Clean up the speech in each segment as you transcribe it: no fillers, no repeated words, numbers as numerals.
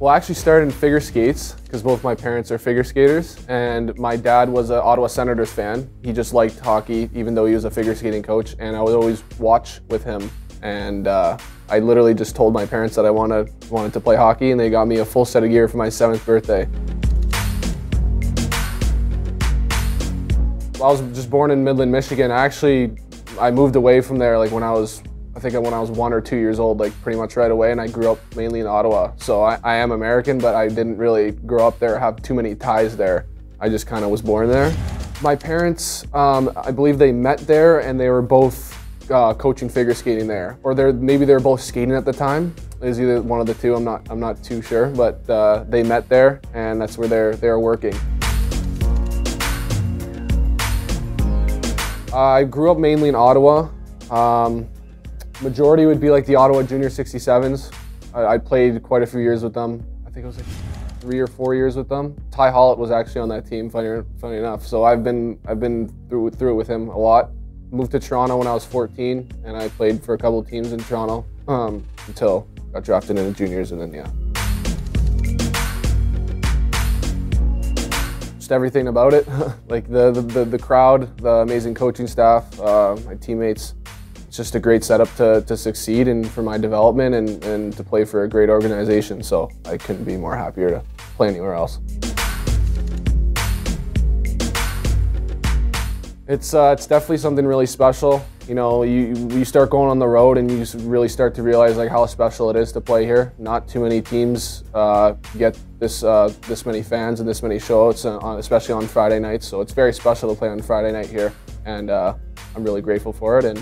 Well, I actually started in figure skates because both my parents are figure skaters, and my dad was an Ottawa Senators fan. He just liked hockey, even though he was a figure skating coach, and I would always watch with him. And I literally just told my parents that I wanted to play hockey, and they got me a full set of gear for my 7th birthday. I was just born in Midland, Michigan. I moved away from there like when I was, I think when I was 1 or 2 years old, like pretty much right away, and I grew up mainly in Ottawa. So I am American, but I didn't really grow up there or have too many ties there. I just kind of was born there. My parents, I believe they met there, and they were both coaching figure skating there. Or maybe they were both skating at the time. It was either one of the two, I'm not too sure, but they met there, and that's where they're working. I grew up mainly in Ottawa. Majority would be like the Ottawa Junior 67s. I played quite a few years with them. I think it was like 3 or 4 years with them. Ty Hollett was actually on that team, funny enough. So I've been through it with him a lot. Moved to Toronto when I was 14, and I played for a couple teams in Toronto until I got drafted into juniors, and then yeah. Everything about it, like the crowd, the amazing coaching staff, my teammates. It's just a great setup to succeed and for my development and to play for a great organization. So I couldn't be more happier to play anywhere else. It's definitely something really special. You know, you start going on the road and you really start to realize like how special it is to play here. Not too many teams get this many fans and this many show-outs, especially on Friday nights. So it's very special to play on Friday night here, and I'm really grateful for it. And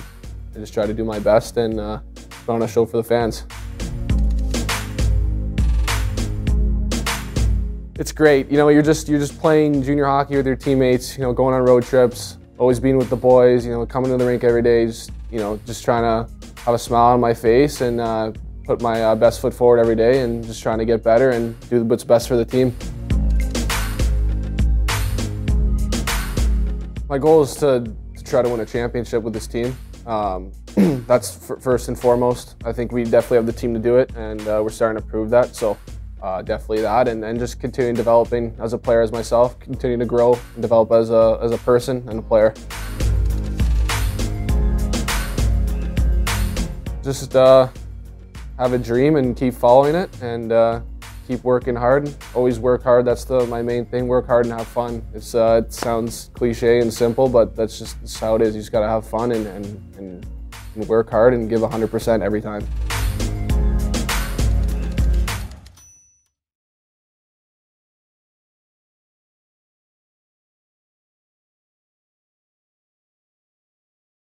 I just try to do my best and put on a show for the fans. It's great. You know, you're just playing junior hockey with your teammates. You know, going on road trips. Always being with the boys, you know, coming to the rink every day, just trying to have a smile on my face and put my best foot forward every day, and just trying to get better and do what's best for the team. My goal is to try to win a championship with this team. That's first and foremost. I think we definitely have the team to do it, and we're starting to prove that. So definitely that, and just continuing developing as a player as myself, continue to grow and develop as a person and a player. Just have a dream and keep following it, and keep working hard. Always work hard, that's my main thing. Work hard and have fun. It sounds cliche and simple, but that's just how it is. You just gotta have fun and work hard and give 100% every time.